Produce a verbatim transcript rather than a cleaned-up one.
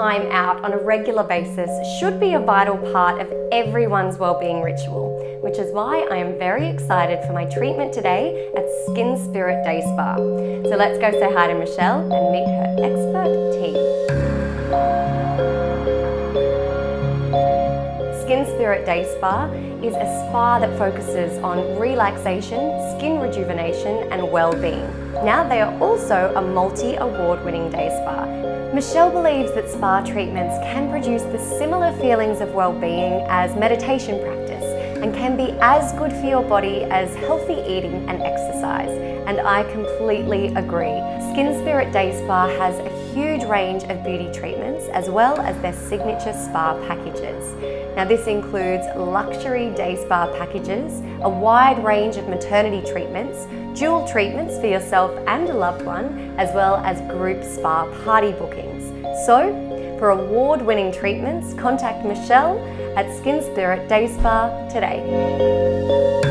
time out on a regular basis should be a vital part of everyone's wellbeing ritual, which is why I am very excited for my treatment today at Skin Spirit Day Spa. So let's go say hi to Michelle and meet her expert team. Skin Spirit Day Spa is a spa that focuses on relaxation, skin rejuvenation and well-being. Now they are also a multi-award winning day spa. Michelle believes that spa treatments can produce the similar feelings of well-being as meditation practice and can be as good for your body as healthy eating and exercise. And I completely agree. Skin Spirit Day Spa has a huge range of beauty treatments as well as their signature spa packages. Now this includes luxury day spa packages, a wide range of maternity treatments, dual treatments for yourself and a loved one, as well as group spa party bookings. So, for award-winning treatments, contact Michelle at Skin Spirit Day Spa today.